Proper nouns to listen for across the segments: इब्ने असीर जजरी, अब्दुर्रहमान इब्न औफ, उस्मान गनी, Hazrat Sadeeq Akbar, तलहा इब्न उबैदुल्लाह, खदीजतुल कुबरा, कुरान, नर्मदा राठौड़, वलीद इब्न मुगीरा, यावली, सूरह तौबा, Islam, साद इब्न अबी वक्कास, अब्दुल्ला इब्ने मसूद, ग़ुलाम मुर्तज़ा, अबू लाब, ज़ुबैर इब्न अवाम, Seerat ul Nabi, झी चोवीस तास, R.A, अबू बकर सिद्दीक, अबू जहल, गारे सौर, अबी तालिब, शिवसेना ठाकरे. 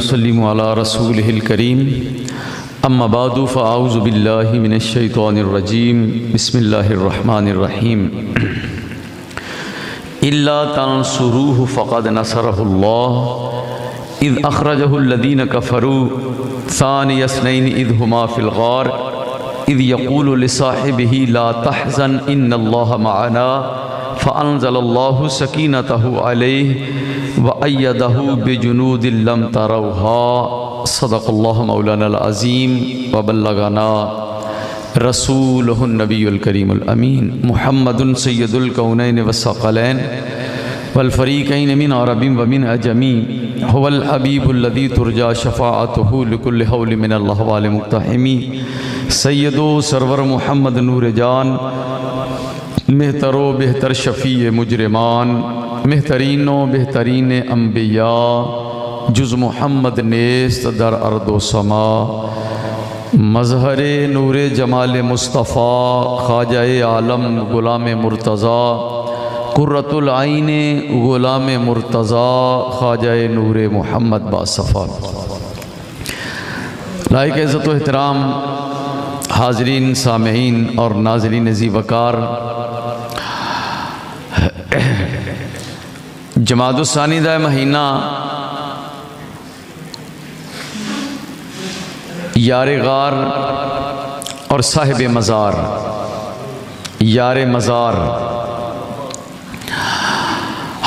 वसल्लिम अला रसूलिल करीम अम्मा बादु फ़अऊज़ु बिल्लाहि मिनश शैतानिर रजीम बिस्मिल्लाहिर रहमानिर रहीम इल्ला तंसुरूहु फ़क़द नसरहुल्लाह इज़ अख़रजहुल्लज़ीना कफ़रू सानिय अस्नैन इज़ हुमा फ़िल ग़ार इज़ यक़ूलु लिसाहिबिही ला तहज़न इन्नल्लाहा मअना फ़अनज़लल्लाहु सकीनतहु अलैहि व अय्यदहु बिजुनूदिन लम तरौहा सदक़ल्लाहु मौलाना अज़ीम व बल्लगना रसूलुहु नबीयुल करीमुल अमीन मुहम्मदुन सय्यदुल कौनैन वस्सक़लैन वल फ़रीक़ैन मिन अरबिन व मिन अजमी हुवल हबीबुल्लज़ी तुरजा शफ़ाअतुहु लिकुल्लि हौलिन मिनल्लाहि व अल मुक़्तहिमी सय्यदो सरवर मुहम्मद नूर जान मेहतरो बेहतर शफ़ीए मुजरिमान मेहतरीनो बेहतरीन अम्बिया जुज़ मोहम्मद नेस्त दर अर्दो समा मज़हर नूर जमाल मुस्तफ़ा ख्वाजाए आलम ग़ुलाम मुर्तज़ा क़ुर्रतुल आइन ग़ुलाम मुर्तज़ा ख्वाजाए नूर मोहम्मद बासफ़ा लायक इज़्ज़त व एहतराम हाज़रीन सामईन और नाज़रीन ज़ी वक़ार। जमादुस्सानी दा महीना 11 ग़ार और साहिब मज़ार 11 मज़ार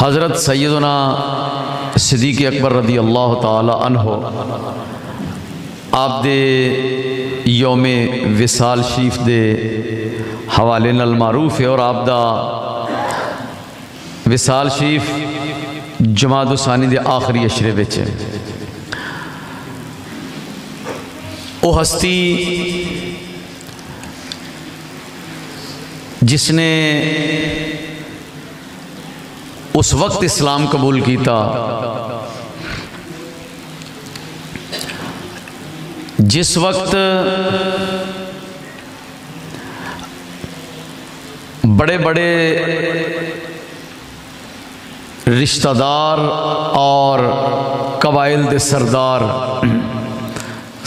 हज़रत सैयदना सदीक़ अकबर रदी अल्लाह ताला अन्हो आप दे योमे विसाल शरीफ दे हवाले नल मारूफ है। और आप दा विसाल शरीफ जमादुस्सानी दे आखिरी अशरे विच वह हस्ती जिसने उस वक्त इस्लाम कबूल किया जिस वक्त बड़े बड़े रिश्तेदार और कबाइल दे सरदार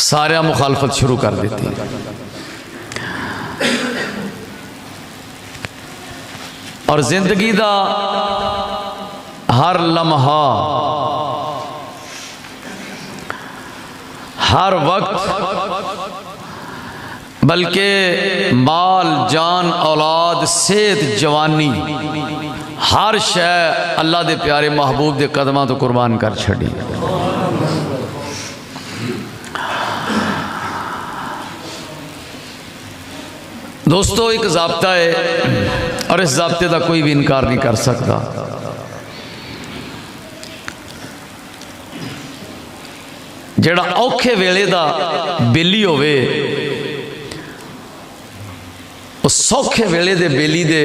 सारा मुखालफत शुरू कर देती है। और जिंदगी का हर लम्हा हर वक्त बल्कि माल जान औलाद सेहत जवानी हर शय अल्लाह दे प्यारे महबूब दे कदमों तो कुर्बान कर छड़ी। दोस्तों एक ज़ाब्ता है और इस ज़ाब्ते का कोई भी इनकार नहीं कर सकता। जेड़ा औखे वेले दा बेली होवे वो सौखे वेले दे बेली दे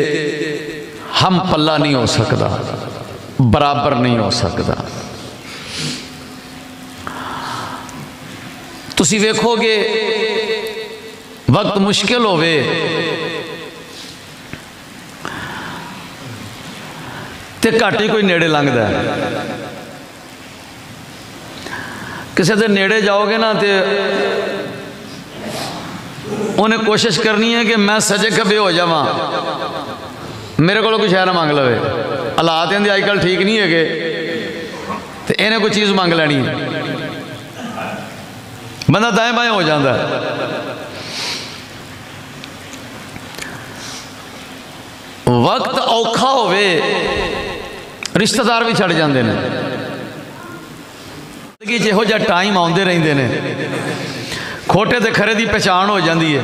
हम पल्ला नहीं हो सकता, बराबर नहीं हो सकता। तुसी वेखोगे वक्त मुश्किल होवे ते घाटी कोई नेड़े लंघदा है, किसी दे नेड़े जाओगे ना तो उन्हें कोशिश करनी है कि मैं सजे खबे हो जावां, मेरे को कुछ है ना मंग लवे। हालात इनके अजकल ठीक नहीं है तो इन्हें कोई चीज़ मंग लैनी है, बंदा दाएं बाएं हो जाता है। वक्त औखा होवे रिश्तेदार भी छड़ जाते हैं, जिंदगी जिहो जिहा टाइम आते रहते हैं, खोटे तो खरे की पहचान हो जाती है,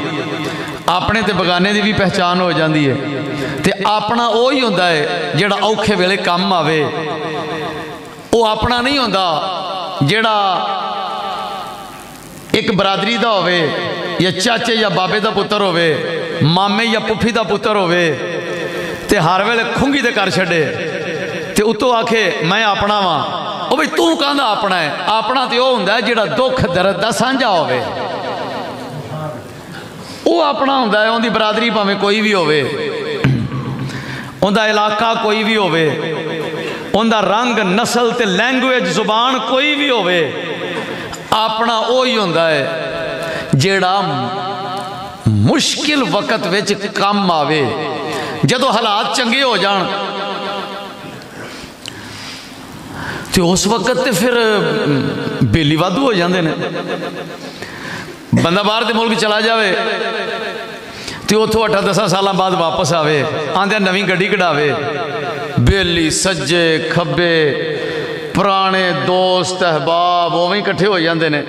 अपने तो बगाने की भी पहचान हो जाती है। तो अपना वो ही होता है जिहड़ा औखे वेले काम आवे, वो अपना नहीं होता जिहड़ा एक बरादरी का होवे या चाचे या बाबे का पुत्र होवे, मामे या पुफी का पुत्र होवे ते हर वेले खुंगी ते कर छड़े ते उतो आखे मैं अपना वा। ओ भाई तू कहंदा अपना है, अपना तो वह हुंदा है जिहड़ा दुख दर्द दा सांझा होवे, वो अपना हुंदा है। उनकी बरादरी भावें कोई भी होवे, उनका इलाका कोई भी होवे, उनका रंग नस्ल ते लैंग्वेज जुबान कोई भी होवे, अपना ओही होंदा है जेड़ा मुश्किल वक्त विच काम आवे। जदों हालात चंगे हो जान तो उस वक्त तो फिर बेली वाधू हो जाते हैं। बंदा बाहर के मुल्क चला जाए तो उतों 8-10 साल बाद वापस आवे, आंदे नवी गड्डी कढ़ावे, बेली सज्जे खब्बे पुराने दोस्त अहबाब उवें इकट्ठे हो जाते हैं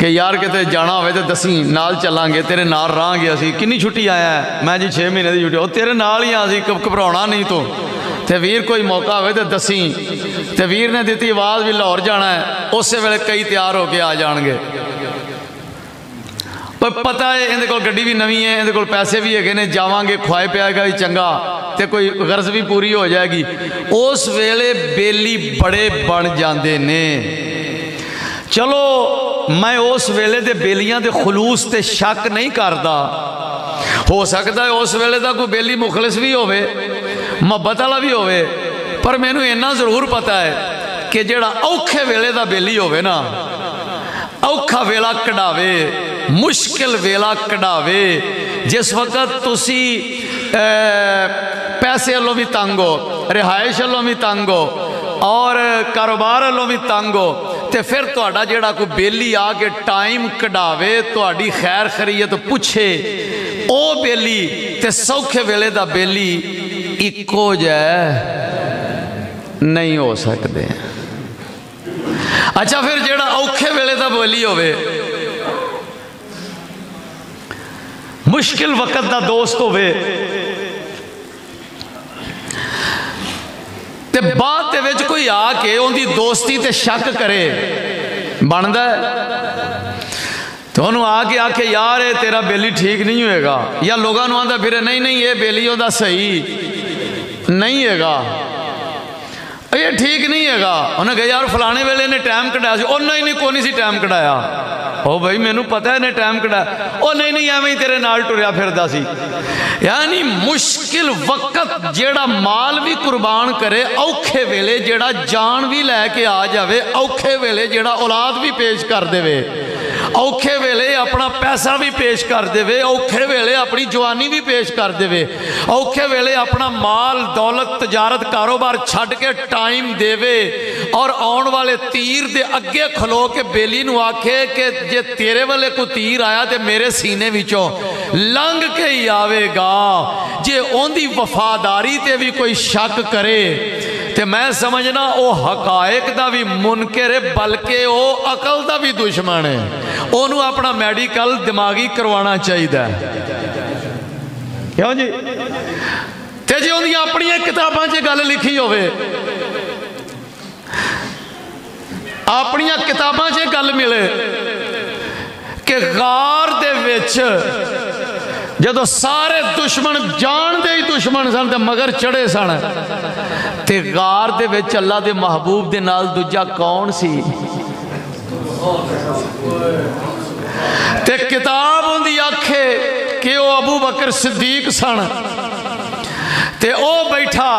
कि यार कितने जाना हो तो दसी नाल चलांगे, तेरे नाल रहांगे। असी कितनी छुट्टी आया है, मैं जी 6 महीने की छुट्टी, और तेरे नाल ही असी, घबराना नहीं। तो वीर कोई मौका हो तो दसी। तो वीर ने दी आवाज़ भी लाहौर जाना है, उस वे कई तैयार होके आ जाएंगे। पर पता है इन्हें कोल गड्डी भी नवी है, इन्हें कोल पैसे भी है, कहने जावांगे खुआए पियागा भी चंगा तो कोई गर्ज भी पूरी हो जाएगी। उस वेले बेली बड़े बन जाते ने। चलो मैं उस वेले दे बेलियां दे खलूस ते शक नहीं करता, हो सकता है उस वेले दा कोई बेली मुखलिस भी होवे, मोहब्बत वाला भी होवे, पर मैनू इन्ना जरूर पता है कि जेड़ा औखे वेले दा बेली होवे ना, औखा वेला कढ़ावे, मुश्किल वेला कढ़ावे, जिस वक्त तुसी पैसे वालों भी तंग हो, रिहाइश वालों भी तंग हो और कारोबार वालों भी तंग हो, तो फिर तुहाडा जेड़ा कोई बेली आके टाइम कढ़ावे, तुहाडी खैर खैरियत पूछे, ओ बेली ते सौखे वेले दा बेली इक्को जै नहीं हो सकते। अच्छा फिर जेड़ा औखे वेले दा बेली होवे, मुश्किल वक्त दा दोस्त होवे, ते बाद दे विच कोई आके उनकी दोस्ती ते शक करे, बनदा तो उन्होंने आके आखे यार ये तेरा बेली ठीक नहीं होएगा, या लोगों को आंदा फिर नहीं नहीं ये बेली उहदा सही नहीं हैगा, ये ठीक नहीं हैगा। उन्हें कहा यार फलाने वेले ने टाइम कढ़ाया, ओ नहीं नहीं कोई नहीं सी टाइम कढ़ाया, ओ भाई मैनू पता है ने टाइम कढ़ाया, ओ नहीं नहीं एवें ही तेरे नाल टुरिया फिरदा सी। यानी मुश्किल वक्त जेड़ा माल भी कुर्बान करे, औखे वेले जेड़ा जान भी लैके आ जावे, औखे वेले जेड़ा औलाद भी पेश कर देवे, औखे वेले अपना पैसा भी पेश कर देवे, औखे वेले अपनी जवानी भी पेश कर देवे, औखे वेले अपना माल दौलत तजारत कारोबार छड़ के टाइम देवे और आने वाले तीर दे अगे खलो के बेली नू आखे कि जे तेरे वाले को तीर आया तो मेरे सीने विचों लंघ के ही आवेगा। जे उनकी वफादारी ते भी कोई शक करे तो मैं समझना वह हकायक का भी मुनकर है, बल्कि वह अकल का भी दुश्मन है। ओनू अपना मेडिकल दिमागी करवाना चाहिए। क्यों जी ते जी उनकी अपनी किताबों च गल लिखी हो, अपनी किताबों च गल मिले कि गार दे विच जदों सारे दुश्मन जानते ही दुश्मन सन तो मगर चढ़े सन, ते गार दे विच अल्लाह दे महबूब दे नाल दूजा कौन सी? ते किताब उनकी आखे कि वह अबू बकर सिद्दीक सन, ते ओ बैठा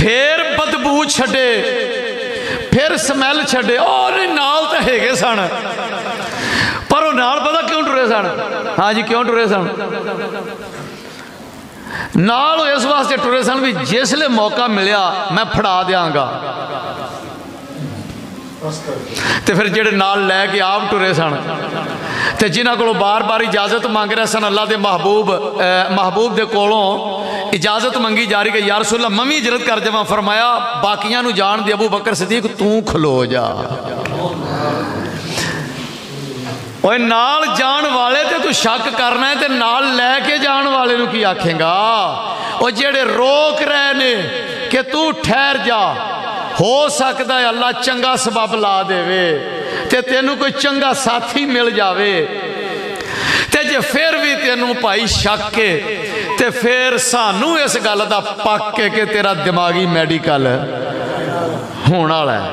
फिर बदबू छड़े, फिर स्मैल छड़े, और नाल तो है सन पर नाल पता क्यों टुरे सन? हाँ जी क्यों टुरे सन? नाल इस वास्ते टुरे सन भी जिसले मौका मिलया मैं फड़ा देंगा, तो फिर जेडे नाल लैके आप टुरे सन तो जिन्हों को बार बार इजाजत मांग रहे सन अल्लाह के महबूब दे कोलों इजाजत मंगी जा रही कि या रसूल अल्लाह मैं भी इजरत कर देवां। फरमाया बाकियां नू जान दे, अबू बकर सिद्दीक तू खलो जा, और नाल जान वाले ते तू शक करना है, ते नाल लैके जान वाले नू की आखेंगा? और जेडे रोक रहे ने कि तू ठहर जा, हो सकता है अल्लाह चंगा सबब ला देवे ते तेनू कोई चंगा साथी मिल जावे, ते जे फिर भी तेनू भाई शक है ते फिर सानू इस गल का पक्क है कि तेरा दिमागी मेडिकल होने वाला है,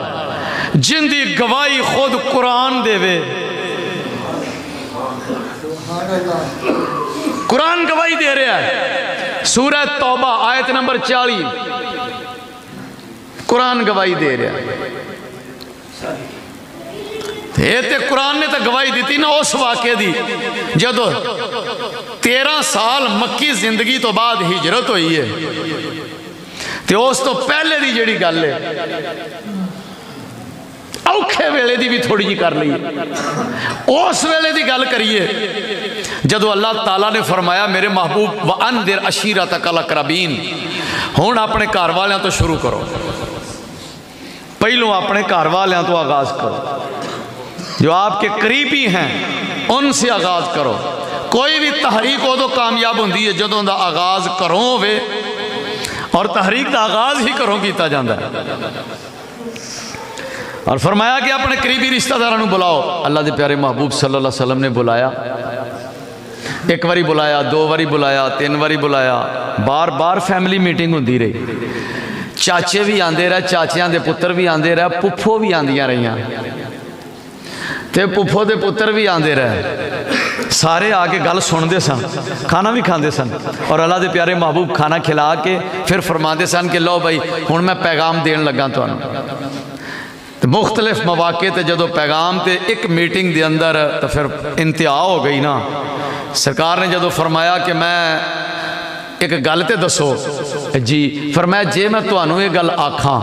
जिंदी गवाही खुद कुरान देवे। कुरान गवाही दे रहा है, सूरह तौबा आयत नंबर 40 कुरान गवाही दे रहा है। कुरान ने तो गवाही दी ना उस वाके की जदों 13 साल मक्की जिंदगी तो बाद हिजरत हुई है तो उस तो पहले की जिहड़ी गल है औखे वेले की भी थोड़ी जी कर ली। उस वेले की गल करिए जदों अल्लाह ताला ने फरमाया मेरे महबूब व अंदिर अशीरतक अलअक़रबीन, हुण अपने घर वालों तो शुरू करो, पहलों अपने घर वालों तो आगाज़ करो, जो आपके करीबी हैं उनसे आगाज़ करो। कोई भी तहरीक उदों कामयाब होती है जदों का आगाज़ करो वे, और तहरीक का आगाज़ ही करो किया जाता है। और फरमाया कि अपने करीबी रिश्तेदारों बुलाओ। अल्लाह के प्यारे महबूब सल्लल्लाहु अलैहि वसल्लम ने बुलाया, एक बारी बुलाया, 2 बारी बुलाया, 3 बारी बुलाया, बार बार फैमिली मीटिंग होती रही। चाचे भी आते रहे, चाचिया के पुत्र भी आते रहे, पुफो भी आंदियां रही, पुफो के पुत्र भी आते रहे। सारे आके गल सुनते सन, खाना भी खाते सन, और अल्लाह के प्यारे महबूब खाना खिला के फिर फरमाते सन कि लो भाई हुण मैं पैगाम देन लगा। तो मुख्तलिफ मौके ते जदों पैगाम ते एक मीटिंग के अंदर तो फिर इंतहा हो गई ना। सरकार ने जदों फरमाया कि मैं एक गल तो दसो जी, फरमाया जे मैं तुहानू ये गल आखां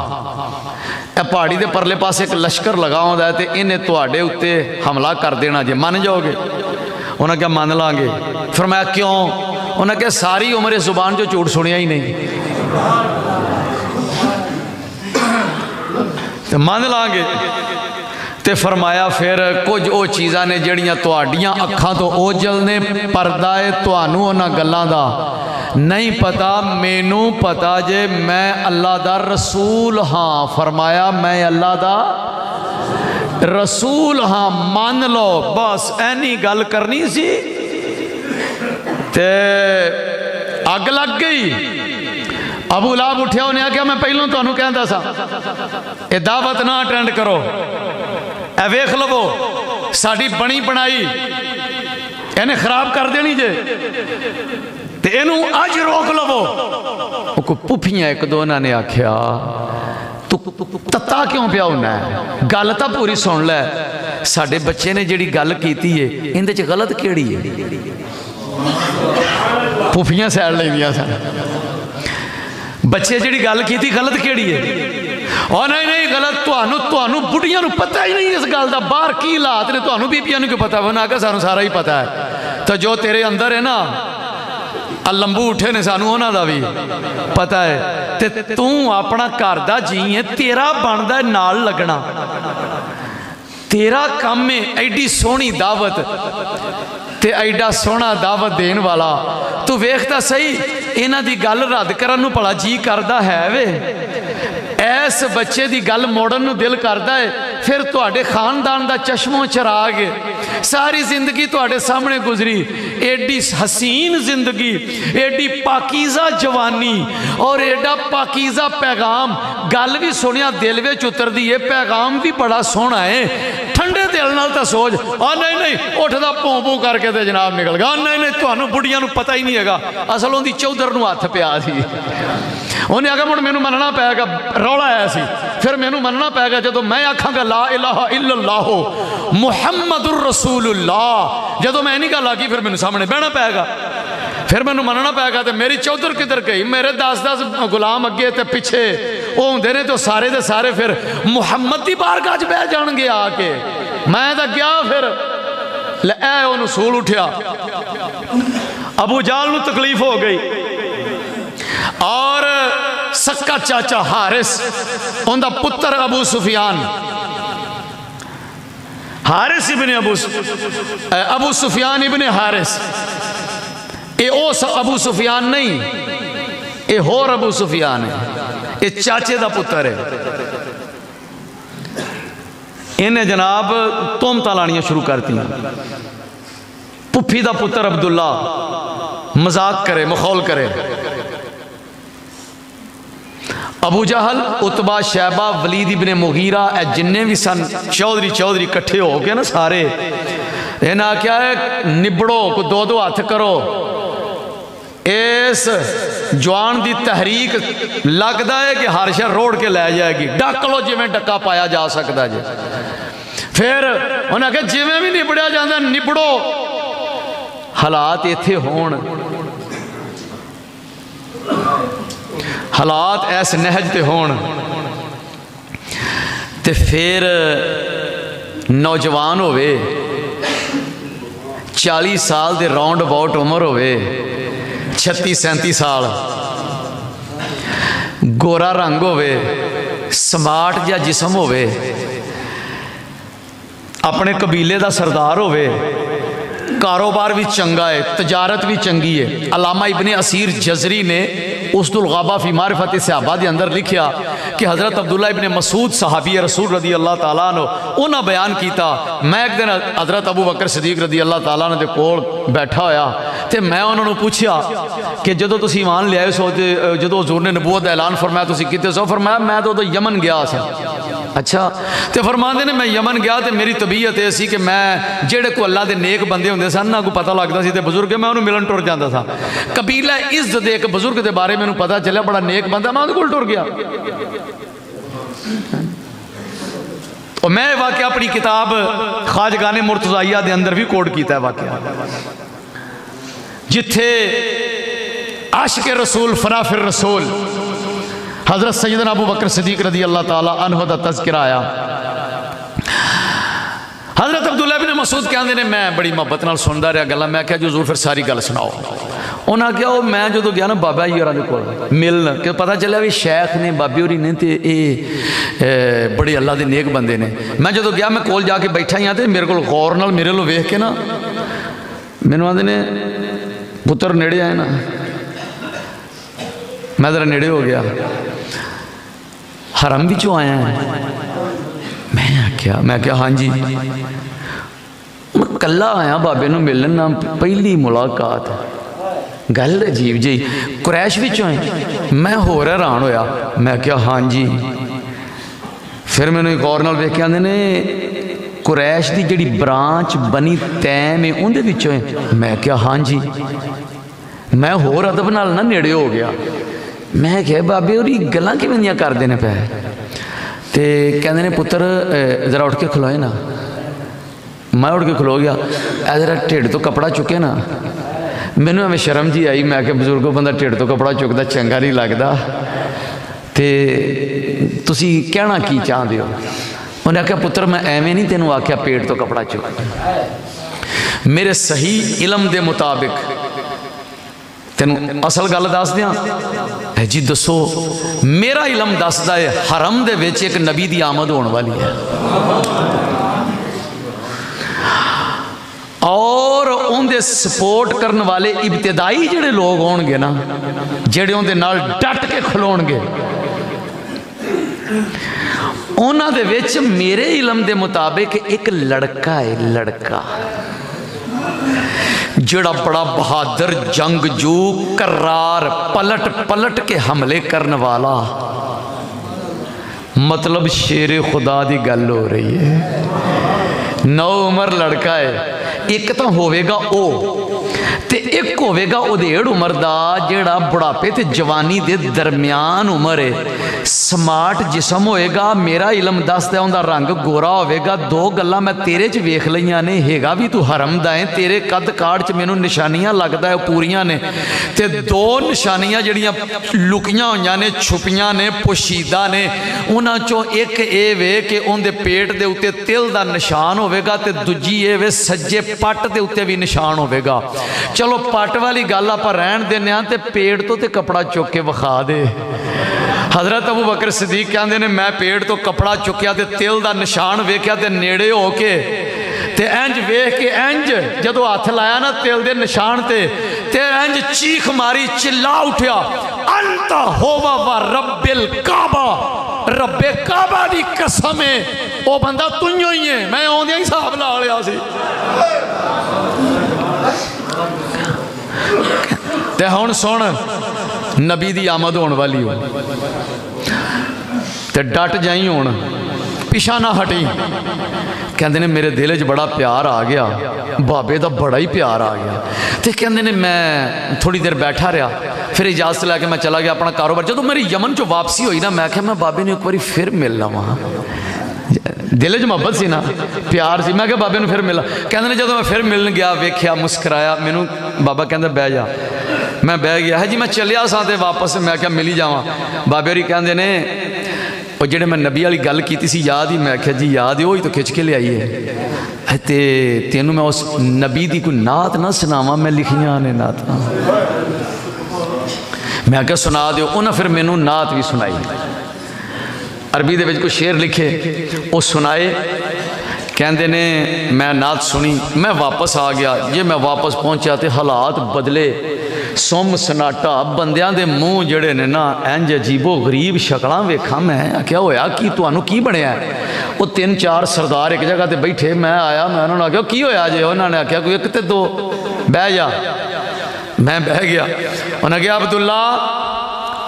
पहाड़ी के परले पास एक लश्कर लगा होंदा है तो इन्हें तुहाडे उत्ते हमला कर देना जे, मन जाओगे? उन्हें क्या मन लांगे। फरमाया क्यों? उन्हें क्या सारी उम्र जुबान जो झूठ सुनिया ही नहीं तो मन लांगे। तो फरमाया फिर कुछ वो चीज़ा ने जड़ियाँ तुहाडियां अखां तो ओझल ने, परदा है, तुहानू उन्हां गल्लां दा नहीं पता, मैनू पता जे मैं अल्लाह दा रसूल हाँ। फरमाया मैं अल्लाह दा रसूल हाँ, मान लो। बस ऐनी गल करनी सी ते अग लग गई। अबू लाब उठ्या, उन्हें आख्या मैं पहलों तुहानू कहंदा सा ए दावत ना अटेंड करो, ए वेख लवो साडी बनी बनाई इहने खराब कर देनी जे, ते इहनू अज रोक लवो। कोई पुफियां एक दो ने आख्या तू तत्ता क्यों पिया हुंदा है, गल तां पूरी सुन लै, साडे बच्चे ने जिहड़ी गल कीती है इहदे च गलत किहड़ी है। पुफियां सैड लैंदियां सन, बच्चे जी गल की गलत केड़ी है, और नहीं नहीं गलत तुहानू बुढ़िया पता ही नहीं इस गल का, बाहर की हालात ने तुहानू बीबिया क्यों पता है ना, क्या सानू सारा ही पता है। तो जो तेरे अंदर है ना लंबू उठे ने सानू उन्हों का भी पता है, ते तू अपना घर का जी है, तेरा बनदा नाल लगना, तेरा काम है। एडी सोहनी दावत ते एडा सोहना दावत देने वाला, तू वेखता सही इन्हां दी गल रद्द करन नूं भला जी करदा है वे, ऐस बच्चे दी गल मोड़न नूं दिल करदा है। फिर तुहाडे खानदान दा चश्मो चिराग सारी जिंदगी तुहाडे सामने गुजरी, एडी हसीन जिंदगी, एडी पाकीज़ा जवानी और एडा पाकीज़ा पैगाम, गल भी सुनिया दिल विच उतरदी है, पैगाम भी बड़ा सोहना है। ठंडे दिल नाल तां सोच और नहीं नहीं उठदा भों भों करके ते जनाब निकल गया, नहीं नहीं तुहानू बुढ़ियां नू पता ही नहीं हैगा, असल उहदी चौधर नू हथ पिया सी, उहने आखिया मुड़ मैनू मनना पैगा, रौला आया सी फिर मैनू मनना पैगा। जदों मैं आखांगा ला इलाहा इल्लल्लाह मुहम्मदुर रसूलुल्लाह, जदों मैं इन्हीं गल आखी फिर मैनू सामने बहना पैगा, फिर मैनू मनना पैगा। तो मेरी चौधर किधर गई, मेरे 10-10 गुलाम अगे तो पिछे वो होंगे ने, तो सारे के सारे फिर मुहम्मद की बारगाह च बह जाएंगे आके, मैं तो गया। फिर ऐ सूल उठ्या, अबू जाल नू तकलीफ हो गई, और सक्का चाचा हारिस उनका पुत्र अबू सुफियान, हारिस इबन अबू सुफियान इबन हारिस, ये उस अबू सुफियान नहीं, ये होर अबू सुफियान है, ये चाचे का पुत्र है। इन्हें जनाब तोमता लानिया शुरू करती, पुफी का पुत्र अब्दुल्ला मजाक करे, मखौल करे। अबू जहल, Utba, Shaiba, Walid ibn Mughira, ए जिन्ने भी सन चौधरी कट्ठे हो गए ना सारे, इन्हें आख्या निबड़ो, को 2-2 हाथ करो, इस जवान की तहरीक लगता है कि हर शहर रोड़ के लै जाएगी, डक लो जिमें डका पाया जा सकता जी। फिर उन्हें आखिया जिमें भी निबड़िया जाता निबड़ो। हालात इत्थे होण, हालात इस नहज ते होण, ते फिर नौजवान होवे 40 साल दे राउंड अबाउट उम्र होवे 36-37 साल, गोरा रंग होवे, स्मार्ट जिहा जिस्म होवे, अपने कबीले दा सरदार होवे, कारोबार भी चंगा है, तजारत भी चंगी है। अलामा इब्ने असीर जजरी ने उसदुल गाबा फी मारिफत सहाबा के अंदर लिखा कि हज़रत अब्दुल्ला इब्ने मसूद सहाबी रसूल रदी अल्लाह तआला अन्हु उन्हें बयान किया, मैं एक दिन हज़रत अबू बकर सदीक रदी अल्लाह तआला अन्हु दे कोल बैठा होया तो मैं उन्होंने पूछा कि जो तुम ईमान लियाए सो, जो हुज़ूर ने नबूवत का ऐलान फरमाया तुम कितने सो? फरमाया मैं तो उदों यमन गया सी। अच्छा, तो फरमाते ने मैं यमन गया तो मेरी तबीयत यह सी कि मैं जेड़े को अल्लाह के नेक बंदे होंदे सन ना को पता लगता सी, बुजुर्ग मैं उन्होंने मिलन टुर जाता था। कबीला इज्जत दे एक बुजुर्ग के बारे मैनू पता चलिया बड़ा नेक बंदा, मैं उन्होंने कोल टुर गया। और मैं वाकया अपनी किताब खाजगाने मुर्तजाइया के अंदर भी कोट किया है वाकया, जिथे आशिक रसूल फरा फिर रसूल हज़रत सैयदना अबू बकर सिद्दीक़ रज़ी अल्लाह ताला अन्हु दा तज़किरा आया। हज़रत अब्दुल्ला बिन मसूद कहते हैं मैं बड़ी मोहब्बत नाल सुनदा रहा गल्लां, मैं कहा हुज़ूर फिर सारी गल सुनाओ। उन्हें क्या वो मैं जो गया ना बाबा जी होरां दे कोल मिलन, कि पता चलिया भी शैख ने बाबे होरी ने ते बड़े अल्लाह दे नेक बंदे ने। मैं जो गया मैं कोल जाके बैठा ही हाँ तो मेरे को गौर नाल मेरे को वेख के ना मैनूं आंदे ने पुत्र नेड़े आए ना, मैं जरा नेड़े हो गया, हरम भी चो आया है। मैं क्या हाँ जी, मैं कला आया बाबे नूं मिलन, ना पहली मुलाकात, गल अजीब जी। कुरैश विचों आए, मैं होर हैरान होया, मैं क्या हाँ जी। फिर मैंने गौर नाल वेख के आंदे ने कुरैश की जिहड़ी ब्रांच बनी तैम है उहदे विचों है, मैं क्या हाँ जी। मैं होर अदब नाल ना नेड़े हो गया, मैं क्या बाबे और गल्लां किवें करदे ने पै, ते कहंदे ने पुत्र जरा उठ के खलोए ना। मैं उठ के खलो गया, जरा ढिड तो कपड़ा चुके ना, मैनू एवं शर्म जी आई, मैं क्या बजुर्गों बंदा ढिड तो कपड़ा चुकदा चंगा नहीं लगता, ते तुसी कहना की चाहते हो? उन्हें आख्या पुत्र मैं एवें नहीं तेनों आख्या पेट तो कपड़ा चुक, मेरे सही इलम के मुताबिक तेन असल गल दस दें जी। दसो, मेरा इलम दसदा है हरम दे विच एक नबी की आमद होने वाली है और उनके सपोर्ट करने वाले इब्तदाई जिहड़े लोग होणगे ना, जिहड़े उनके नाल डट के खलोणगे, उन्हां दे विच मेरे इलम के मुताबिक एक लड़का है, लड़का जड़ा बड़ा बहादुर, जंगजू, करार, पलट पलट के हमले करने वाला, मतलब शेरे खुदा की गल हो रही है। 9 उम्र लड़का है, एक तो होवेगा ओ ते एक होवेगा उधेड़ उम्र दा जेड़ा बुढ़ापे ते जवानी दे दरमियान उम्र है, स्मार्ट जिस्म होएगा, मेरा इलम दसदा उहदा रंग गोरा होवेगा। 2 गल्लां मैं तेरे च वेख लईयां ने, हैगा भी तू हरम दा है, तेरे कद काट च मैनूं निशानियां लगदा है पूरियां ने, ते 2 निशानियां जेड़ियां लुकियां होईयां ने, छुपियां ने, पोशीदा ने, उन्हां चों एक इह वे कि उहदे पेट दे उत्ते तिल दा निशान होवेगा ते दूजी इह वे सज्जे पट के उत्ते भी निशान होगा। चलो पट वाली गल आप रहन देने, ते पेट तो ते कपड़ा चुक के विखा दे। हज़रत अबू बकर सिद्दीक कहते ने मैं पेट तो कपड़ा चुकया, तिल का निशान वेख्या, नेड़े होके इंज वेख के इंज जदों हथ लाया ना तिल के निशान ते इंज चीख मारी, चिल्ला उठा अंत होवा व रब्बिल काबा, रब्बे काबा दी कसम है ओ बंदा तू ही है, मैं आंदे ही हिसाब ला लिया सी। ते हुण सुन, नबी दी आमद होने वाली हो ते डट जाई, हुण पिछा ना हटी। कहते ने मेरे दिल च बड़ा प्यार आ गया, बाबे का बड़ा ही प्यार आ गया, तो कहते ने मैं थोड़ी देर बैठा रहा, फिर इजाजत लैके मैं चला गया अपना कारोबार। जो मेरी यमन चो वापसी हुई ना, मैं आख्या मैं बाबे ने एक बार फिर मिलना वहाँ दिल च मुहब्बत सी ना, प्यार सी। मैं क्या बाबे फिर मिला, कहते जो मैं फिर मिलन गया वेख्या मुस्कराया, मैनू बाबा कहता बह जा। मैं बह गया, है जी मैं चलिया सा तो वापस मैं क्या मिली जावा। बाबे होरी कहते ने और जेड़े मैं नबी वाली गल की थी याद ही, मैं आख्या जी याद है वही तो खिंच के लियाई है। ते तेनों मैं उस नबी की कोई नात ना सुनावा, मैं लिखिया ने नात, मैं आख्या सुना दो। उन्हें फिर मैनू नात भी सुनाई, अरबी दे विच कुछ शेर लिखे वो सुनाए। कहते ने मैं नात सुनी, मैं वापस आ गया। जे मैं वापस पहुंचा तो हालात बदले, सुम सनाटा, बंदियां दे मूँह जड़े ने ना इंज अजीबो गरीब शक्लां वेखा। मैं आख्या होया कि तुहानू की बनया। वो तीन चार सरदार एक जगह पर बैठे, मैं आया, मैं उन्होंने आख्या की होया जे। उन्होंने आख्या कोई एक तो दो, बह जा। मैं बह गया। उन्हें आख्या अब्दुल्ला,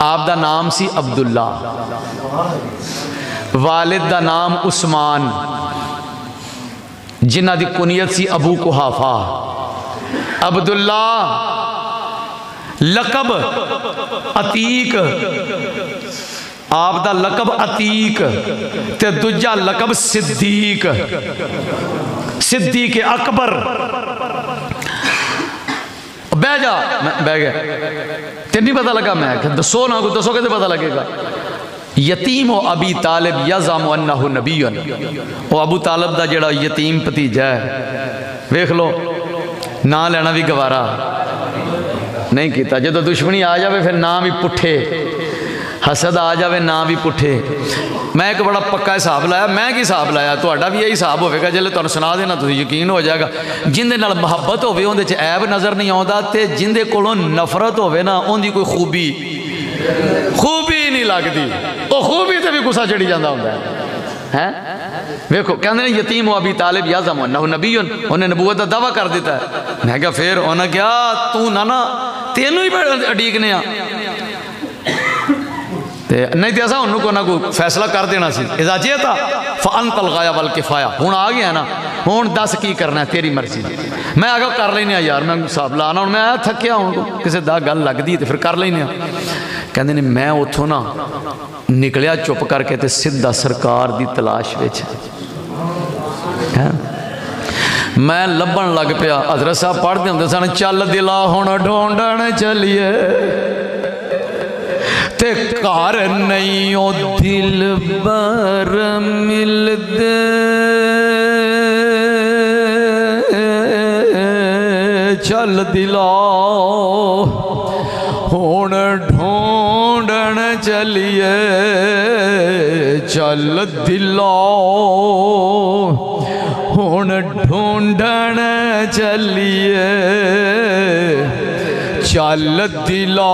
आप दा नाम सी अब्दुल्ला, वालिद दा नाम उस्मान, जिन्हां दी कुनियत सी अबू कुहाफा। अब्दुल्ला लकब अतीक, आप दा लकब अतीक ते दूजा लकब सिद्दीक, सिद्दीक अकबर। बह जा। मैं बह गया, तेन नहीं पता लगा। मैं दसो ना, को दसो कैसे पता लगेगा। यतीम और अबी तालिब यज़ाम अन्नहु नबीयुन, और अबू तालिब का जड़ा यतीम भतीजा है, वेख लो ना लेना भी गवारा नहीं किया। जो तो दुश्मनी आ जाए फिर ना भी पुठे, हसद आ जाए ना भी पुठे। मैं एक बड़ा पक्का हिसाब लाया, मैं कि हिसाब लाया, तुहाडा भी यही हिसाब होगा। जिले तुहानू सुना देना, तुसीं यकीन हो जाएगा। जिंदे नाल मुहब्बत होवे उहदे च ऐब नज़र नहीं आउंदा, ते जिंदे कोलों नफरत होवे ना उहदी कोई खूबी नहीं लगदी। वो खूबी ते भी गुस्सा चढ़ी जांदा हुंदा है। वेखो कहंदे ने यतीम ओ अबी तालिब यज़ाम अन्नहु नबीयुन, उहने नबूवत दा दावा कर दिता है। मैं कहा फिर उहने कहा तू ना ना तैनू ही अडीकने आ, नहीं तो ऐसा उन्होंने को ना कोई फैसला कर देना सी। इजाजे था फन तलगाया बल किफाया, हूँ आ गया ना, हूँ दस की करना है तेरी मर्जी। मैं आगा कर लेने यार, मैं हिसाब लाना, हूँ मैं आया थकिया, हूँ किसी दा गल लगती तो फिर कर लेने। कहते ने मैं उथों ना निकलिया चुप करके, तो सीधा सरकार की तलाश विच मैं लभन लग पिया। हजरत साहब पढ़ते होंगे सन, चल दिला हुण ढूंढण चलिए, ते घर नहीं ओ दिल बर मिलदे, चल दिला हुण ढूंढण चलिए, चल दिला हुण ढूंढण चलिए, चल दिला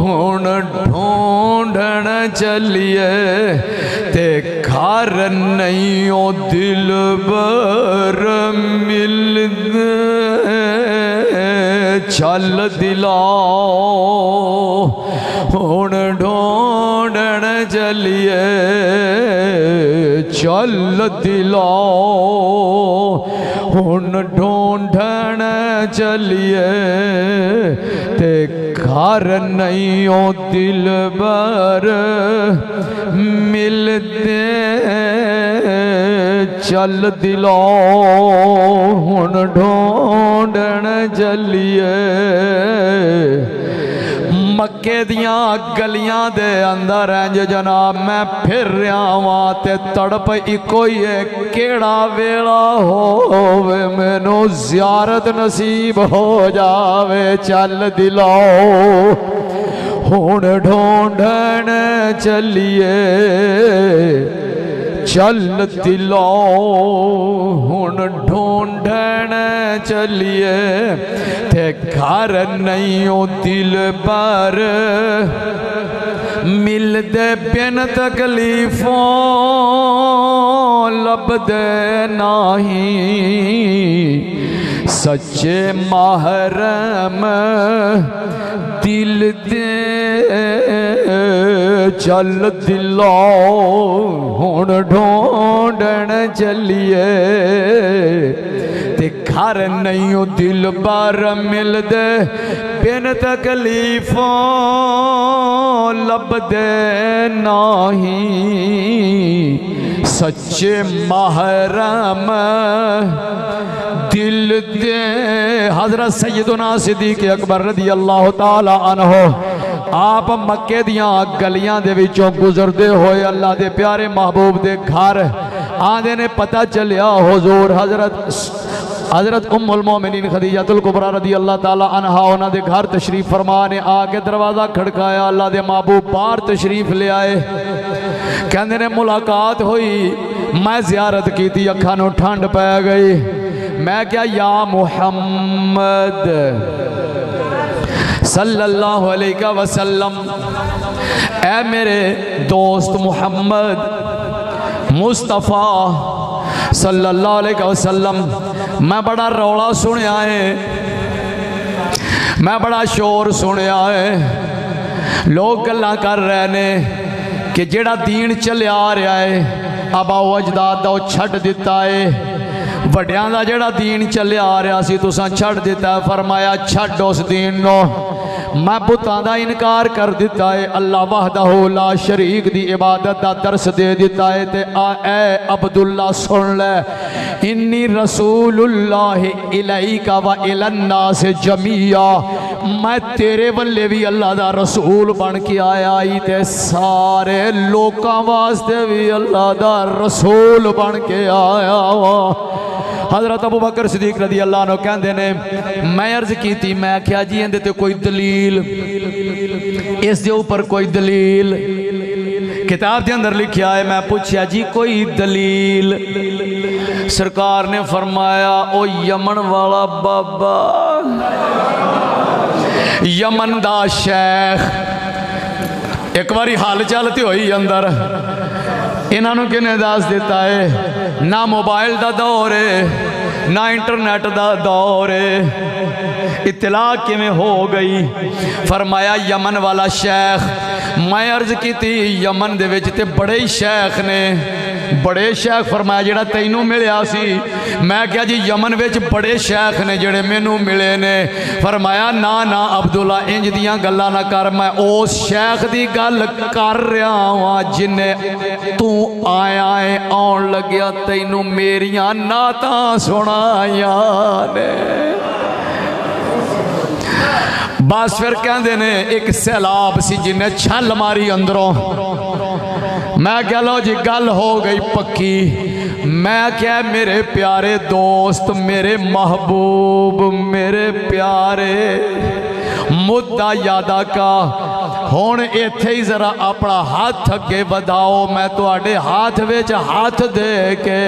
हुण ढूंढण चलिए, ते घर नहीं ओ दिल बर मिलदे, चल दिला हुण ढूंढण चलिए, चल दिला हुण ढूंढण चलिए, ते घर नहीं ओ दिल बर मिलदे, चल दिला हुण ढूंढण चलिए। मक्के दियां गलियां दे अंदर इंज जनाब मैं फिर रहा वां, ते तड़प इको ही है केड़ा वेला होवे मैनू ज़ियारत नसीब हो जावे, चल दिला हुण ढूंढण चलिए, चल दिला हुण ढूंढण चलिए, ते घर नहीं ओ दिल पर मिलदे, बिन तकलीफों लभदे नहीं, सच्चे महरम दिल दे, चल दिला हुण ढूंढण चलिए, ते घर नहीं ओ दिल बार मिलदे, बिन तकलीफों लभदे नाही, सच्चे महरम दिल दे। हजरत सैयदना सिद्दीक़ अकबर रदी अल्लाह तआला अन्हो आप मक्के दियां गलियां दे विचों गुजरदे होए अल्लाह दे प्यारे महबूब दे घर आंदे ने पता चलिया हुजूर हजरत उम्मुल मोमिनीन खदीजतुल कुबरा रदी अल्लाह तआला अन्हा उन्हां दे घर तशरीफ फरमा ने आके दरवाज़ा खड़काया। अल्लाह दे महबूब बाहर तशरीफ ले आए। कहंदे ने मुलाकात हुई, मैं ज़ियारत कीती, अखां नूं ठंड पै गई। मैं क्या या मुहम्मद सल्लल्लाहु अलैहि वसल्लम, ऐ मेरे दोस्त मुहम्मद मुस्तफ़ा सल्लल्लाहु अलैहि वसल्लम, मैं बड़ा रौला सुनिया है, मैं बड़ा शोर सुनिया है, लोग गल्लां कर रहे ने कि जेड़ा दीन चलिया आ रहा है आबाओ अजदाद दा छड्ड दिता है, वड्डियां दा जेड़ा दीन चलिया आ रहा सी तुसां छड्ड दिता। फरमाया छड्ड उस दीन नो, मैं बुतां दा इनकार कर दिता है, अल्लाह वहदहू ला शरीक दी इबादत दा दर्स दे दिता है। ते ऐ अब्दुल्ला सुन लै, इन्नी रसूलुल्लाह इलैका व इलन्नास जमीया, मैं तेरे वल्ले भी अल्लाह दा रसूल बन के आया ही ते सारे लोकां वास्ते भी अल्लाह दा रसूल बन के आया वा। हज़रत अबू बकर सिद्दीक रदी अल्लाह अन्हु कहंदे ने मैं अर्ज़ कीती, मैं आख्या जी इंदे ते कोई दलील, इस दे उपर कोई दलील किताब के अंदर लिखा है। मैं पूछया जी कोई दलील। सरकार ने फरमाया ओ यमन वाला बाबा, यमन दा शेख, एक बारी हाल चाल ते होई अंदर, इन्होंने किन्ने दस दिता है, ना मोबाइल का दौर है ना इंटरनेट का दौर है, इतला किमें हो गई। फरमाया यमन वाला शेख, मैं अर्ज की यमन दे विच ते बड़े ही शेख ने, बड़े शेख। फरमाया जिहड़ा तैनू मिलिया सी। मैं क्या जी यमन विच बड़े शेख ने जिहड़े मैनू मिले ने। फरमाया ना ना अब्दुल्ला इंज दियां गल्लां ना कर, मैं उस शेख दी गल कर रहा हां जिने तू आया है, आउण लग्या तैनू मेरियां नातां सुणाइयां ने। बस फिर कहंदे ने एक सैलाब सी जिने छल मारी अंदरों। मैं कह लो जी गल हो गई पक्की। मैं क्या मेरे प्यारे दोस्त, मेरे महबूब, मेरे प्यारे मुद्दा यादा का हुण इत्थे ही जरा अपना हाथ अगे वधाओ। मैं तुहाडे हाथ विच हाथ दे के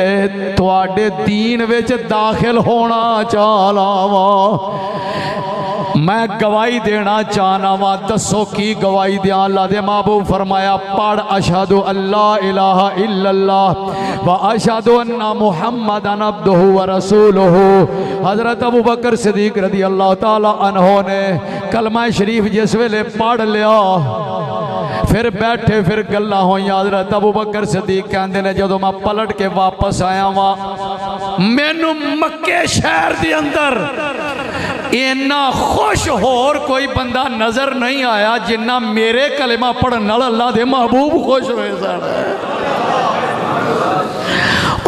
तुहाडे दीन विच दाखिल होना चाहना वां। मैं गवाही देना चाहना वा। दसो की गवाही दिया। अल्लाह दे महबूब फरमाया पढ़ अशहदु अल्ला इलाहा इल्लल्लाह व अशहदु अन्ना मुहम्मदन अब्दुहु व रसूलुहु। हज़रत अबू बकर सिद्दीक रदी अल्लाह तआला अन्हो ने कलमा शरीफ जिस वेले पढ़ लिया फिर बैठे फिर गल्लां होईयां। हज़रत अबू बकर सिद्दीक कहंदे ने जदों मैं पलट के वापस आया वा मैनू मक्के शहर दे अंदर इन्ना खुश होर कोई बंदा नजर नहीं आया जिन्ना मेरे कलिमा पढ़न नाल अल्लाह दे महबूब खुश होए सन।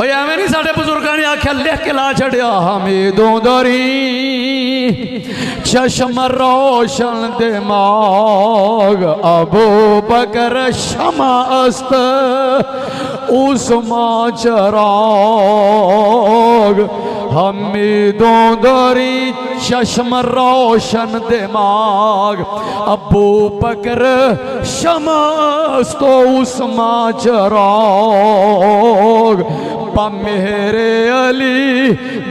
ओए एवें नहीं साडे बजुर्गां ने आख्या लिख के ला छड्या हमीदों दरी चश्म रोशन दिमाग अबू बकर शमा अस्त उस्मा चराग हमीदों दरी चश्म रोशन दिमाग अबू बकर शमा अस्त उस्मा चराग मेरे अली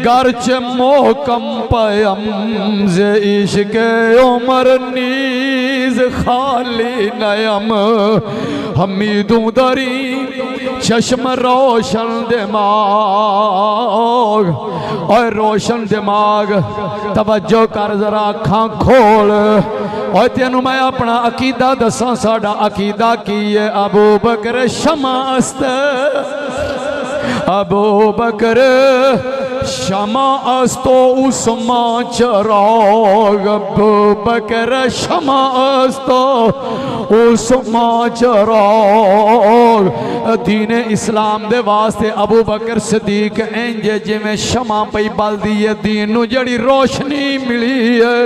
गर्च मोहकम पयम जे इश्क उमर नीज खाली नयम हमीदों दरी चश्म रोशन दिमाग और रोशन दिमाग। तवज्जो कर जरा अखां खोल और तेनू मैं अपना अकीदा दसां। साडा अकीदा की है अबू बकर शमास्त अबू बकर शमा अस्तो उस्मा चराग अबू बकर, शमा अस्तो उस्मा चराग। दीन इस्लाम दे वास्ते अबू बकर सदीक इंजे जिमें शमा पई बलदी है, दीन जड़ी रोशनी मिली है।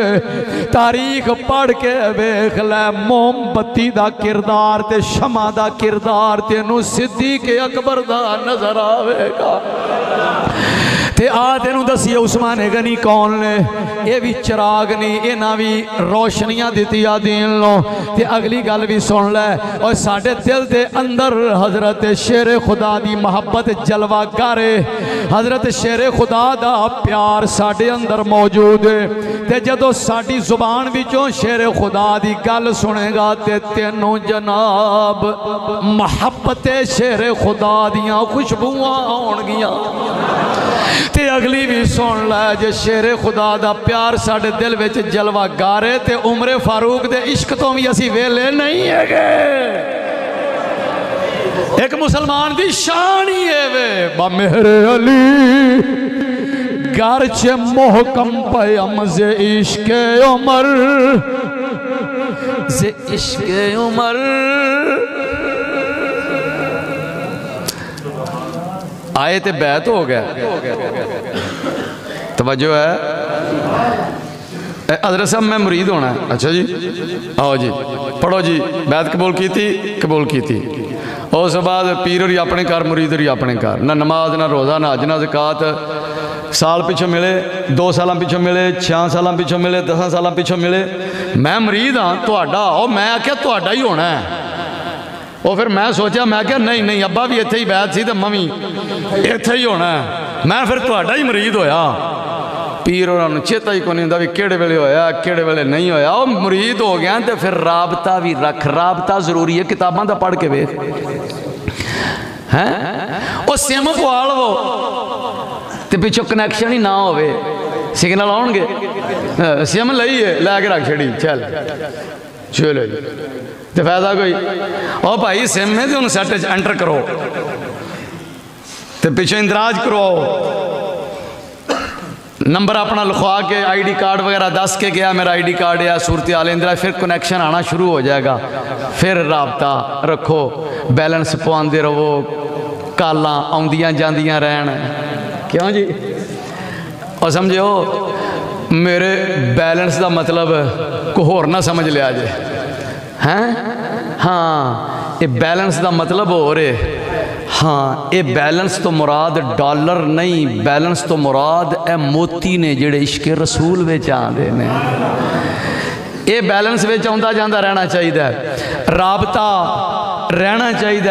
तारीख पढ़ के वेख लै, मोमबत्ती दा किरदार ते शमा दा किरदार तेनू सिद्दीक अकबर दा नजर आवेगा। ते आ तेनू दसी उस्मान गनी कौन ने, ये भी चिराग नहीं, इन्हें भी रोशनियां दिती दीन लो। ते अगली गल भी सुन लै, और साढ़े दिल के अंदर हजरत शेर खुदा की मुहब्बत जलवा करे, हजरत शेर खुदा का प्यार साढ़े अंदर मौजूद है। ते जदों साड़ी जुबान विचों शेर खुदा की गल सुनेगा ते तेनों जनाब मुहब्बत शेर खुदा दियाँ खुशबुआं आउणगियां। ते अगली भी सुन लै, जे शेरे खुदा दा प्यार साढ़े दिल विच जलवा गारे ते उमरे फारूक दे इश्क तो भी असी वेले नहीं है। एक मुसलमान दी शान ही है वे बा मेरे अली गारचे मोहकम पयम जे इश्के उमर, जे इश्के उमर। आए तो बैत हो गया, तवज्जो है। हजरत साहब मैं मुरीद होना है, अच्छा जी आओ जी पढ़ो जी। बैत कबूल की थी, कबूल की थी। उस बाद पीर होरी अपने घर, मुरीद होरी अपने घर। ना नमाज ना रोज़ा ना हज ना ज़कात। साल पिछों मिले, 2 साल पिछों मिले, 6 साल पिछों मिले, 10 साल पिछों मिले। मैं मुरीद हाँ तुहाडा, आओ मैं आख्या तुहाडा ही होना है। और फिर मैं सोचा मैं क्या नहीं नहीं अब्बा भी इत्थे ही बैत सी ते मम्मी इत्थे ही होना है, मैं फिर तुहाडा ही मुरीद होया। पीर उन्होंने चेता ही कोई नहीं हुंदा वी किहड़े वेले होया किहड़े वेले नहीं होया। वो मुरीद हो गया तो फिर राबता भी रख, राबता जरूरी है। किताबां दा पढ़ के वेख हैं, वो सिम पुआल वो ते पिछों कनैक्शन ही ना होवे, सिग्नल आउणगे। सिम लई है लैके रख छड़ी, चल चलो तो फायदा कोई। ओ भाई सिम है तो सैट एंटर करो तो पिछे इंदराज करवाओ, नंबर अपना लिखवा के आईडी कार्ड वगैरह दस के गया मेरा आईडी कार्ड या सूरत आल इंदराज। फिर कनेक्शन आना शुरू हो जाएगा, फिर रबता रखो, बैलेंस पवाते रहो, कालां आउंदियां जांदियां रहन। क्यों जी? और समझो मेरे बैलेंस का मतलब को होर ना समझ लिया जे हैं। हाँ ये बैलेंस का मतलब हो रे, हाँ ये बैलेंस तो मुराद डॉलर नहीं, बैलेंस तो मुराद ए मोती ने जेड़े इश्के रसूल विच आंदे ने। ये बैलेंस विच आंदा जांदा रहना चाहिए, राबता रहना चाहिए।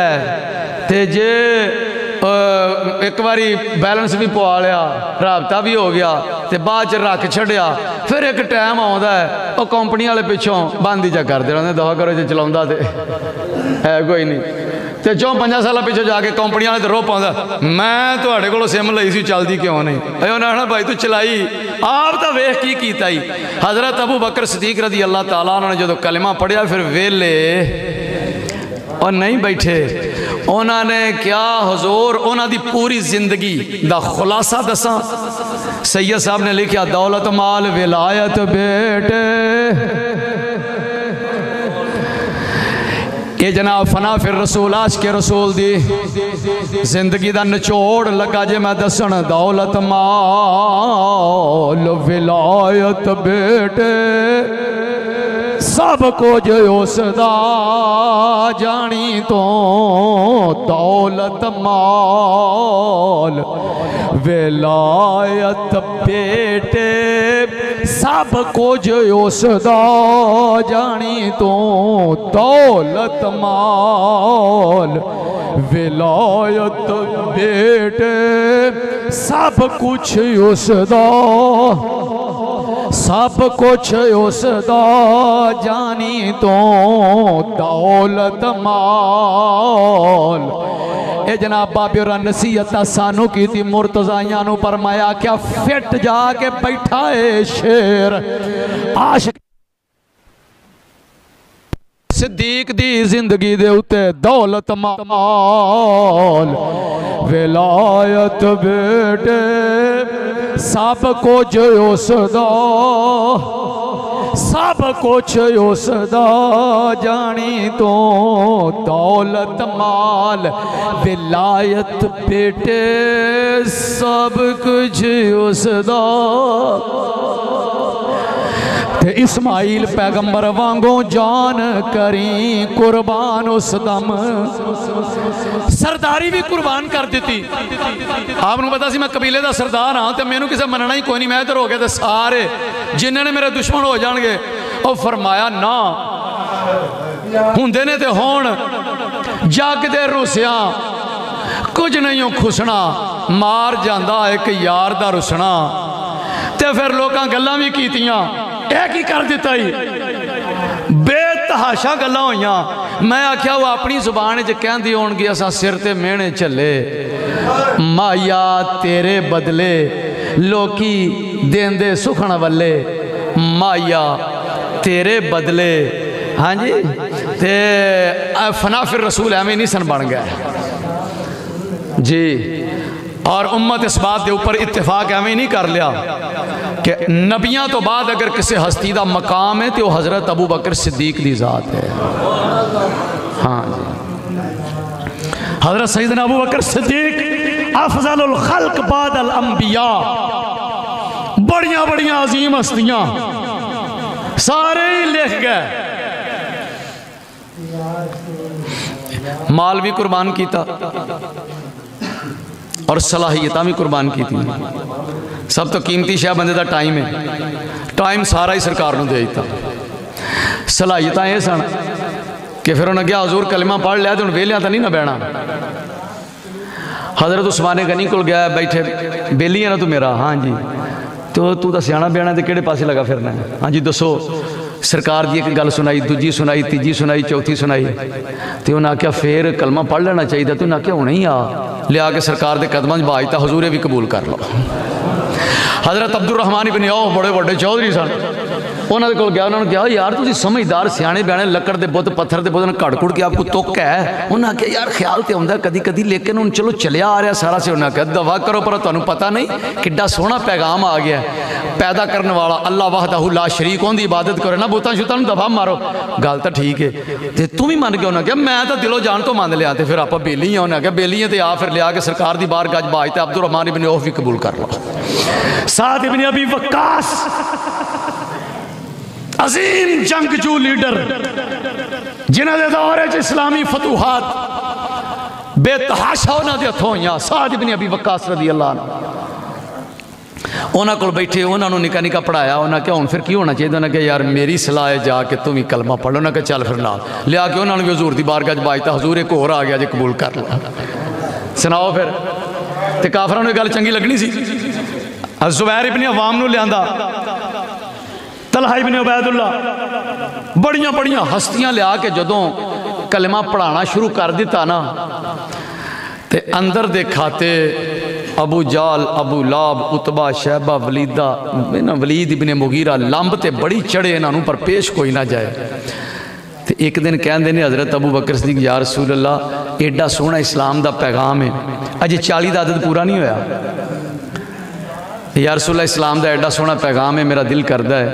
ते जे एक बारी बैलेंस भी पवा लिया, राबता भी हो गया तो बाद रख छड़िया, फिर एक टाइम आता है और कंपनी वाले पिछों बंद ही जा करते रहते, दवा करो जो चला है कोई नहीं। तो 4-5 साल पिछों जाके कंपनी वाले तो रो पाँगा मैं थोड़े को सिम लई सी चलती क्यों नहीं। उन्हें आखना भाई तू चलाई आप तो वेख की कीता ही। हजरत अबू बकर सदीक रजी अल्लाह तआला उन्होंने जो कलमा पढ़िया फिर वेले और नहीं बैठे, उन्होंने क्या हुजूर उन्होंने पूरी जिंदगी दा खुलासा दसा। सैयद साहब ने लिखा दौलत माल विलायत बेटे, ये जनाब फना फिर रसूल आशिके रसूल दी जिंदगी दा निचोड़ लगा जे मैं दसन। दौलत माल विलायत बेटे सब कुछ उसदा जानी तो, दौलत माल विलायत बेटे सब कुछ उसदा जानी तो, दौलत माल विलायत बेटे सब कुछ उसदा, सब कुछ उसदा जानी तो, दौलत माल। ए जनाब बाबे और नसीहत सानू की थी, मुर्तजाइयां नू फरमाया क्या फिट जाके बैठा है शेर आशिक सिद्दीक दी जिंदगी दे उते दौलत माल विलायत बेटे सब कुछ उसदा, सब कुछ उसदा जानी तो दौलत माल विलायत बेटे सब कुछ उसदा। इस्माइल पैगंबर वांगो जान करी कुर्बान उस दम, सरदारी भी कुर्बान कर दी। आपको पता सी मैं कबीले का सरदार हाँ तो मैनू किसी मनना ही कोई नहीं, मैं इधर हो गया तो सारे जिन्होंने मेरे दुश्मन हो जाएंगे। और फरमाया ना होंदे ने ते होण जग दे रुसिया कुछ नहीं हो खुसना, मार जांदा एक यार दा रुसना। ते फिर लोकां गल्लां भी कीतियां की कर दिता बेतहाशा गल्लां होइयां। मैं आख्या वो अपनी जुबान च कहंदी होणगी असां सिर ते मेहने चले, माया तेरे बदले लोकी देंदे सुखण वल्ले, माया तेरे बदले। हाँ जी ते फना फिर रसूल एवें नहीं सन बन गए जी। और उम्मत इस बात के ऊपर इत्तेफाक एवें नहीं कर लिया कि नबियां तो बाद अगर किसी हस्ती का मकाम है तो वह हजरत अबू बकर सिद्दीक की जात है। हाँ जी हजरत सईदना अबू बकर सिद्दीक अफजलुल खल्क बादल अंबिया, बड़िया बड़िया अजीम हस्तियां सारे ही लिख गए। माल भी कुर्बान किया और सलाहियतां भी कुर्बान की थी। सब तो कीमती शाह बंदे का टाइम है, टाइम सारा ही सरकार ने दे दिता। सलाहियतां यह सन कि फिर उन्हें क्या हजूर कलिमा पढ़ लिया तो हम वेलियां तो नहीं ना बहना। हजरत उस्मान गनी कोल गया, बैठे बेली है ना तू मेरा? हाँ जी। तो तू तो सियाना बहना तो किहड़े पासे लगा फिरना है? हाँ जी दसो। सरकार की एक गल सुनाई, दूजी सुनाई, तीजी सुनाई, चौथी सुनाई। तो उन्हें आख्या फिर कलमा पढ़ लेना चाहिए। तो उन्हें आख्या हूँ ही आ लिया के सरकार के कदमों बाजता हजूरे भी कबूल कर लो। हजरत अब्दुर्रहमान इब्न औफ बड़े बड़े चौधरी सन, उन्होंने कोल गया, उन्होंने कहा यार तुम समझदार सियाने बहने लकड़ के बुत पत्थर के बुत घड़ घुड़ के आपको तुक है। उन्हें आख्या यार ख्याल तो आता कदी कदी लेकिन हूँ चलो चलिया आ रहा सारा से। उन्हें आख्या दवा करो पर तुम्हें पता नहीं किड्डा सोहना पैगाम आ गया, पैदा करने वाला अल्लाह वहदहू ला शरीक उनकी इबादत करो ना, बुतां शुतां दफा मारो। गल तो ठीक है तो तू भी मन गया? उन्हें आख्या मैं तो दिलों जान तो मान लिया। तो फिर आप बेली हैं? उन्हें आख्या बेली हैं तो आ फिर लिया के सरकार की बार गज बाज तो अब्दुर्रहमान इब्न औफ भी कबूल कर लो। साद इब्न अबी वक्कास अजीम जंगजू लीडर जिन्होंने दौरे च इस्लामी फतूहात बेतहाशा उन्होंने हथों हुई। साद इब्न अबी वक्कास रज़ी अल्लाह अन्हु को बैठे, उन्होंने निका निका पढ़ाया। उन्हें क्या हूँ फिर की होना चाहिए? उन्हें क्या यार मेरी सलाह है जा के तुम ही कलमा पढ़ो। उन्हें क्या चल फिर ना लिया के उन्होंने भी हजूर की बारगाह बाजता हजूर एक होर आ गया जी कबूल कर लो। सुनाओ फिर तो काफिरों ने गल चंगी लगनी सी। ज़ुबैर इब्न अवाम नूं लियांदा, तलहा इब्न उबैदुल्लाह, बड़िया बड़िया हस्तियां लिया के जदों कलमा पढ़ाना शुरू कर दिता ना ते अंदर दे खाते Abu Jahl, अबू लाब, Utbah, Shaibah, वलीदा, वलीद इब्न मुगीरा लंब ते बड़ी चढ़े इन्हों पर पेश कोई ना जाए। तो एक दिन कहते हैं हजरत अबू बकर सिद्दीक या रसूल अल्लाह एडा सोहना इस्लाम का पैगाम है, अजे 40 का अदद पूरा नहीं होया। या रसूल इस्लाम का एडा सोहना पैगाम है, मेरा दिल करता है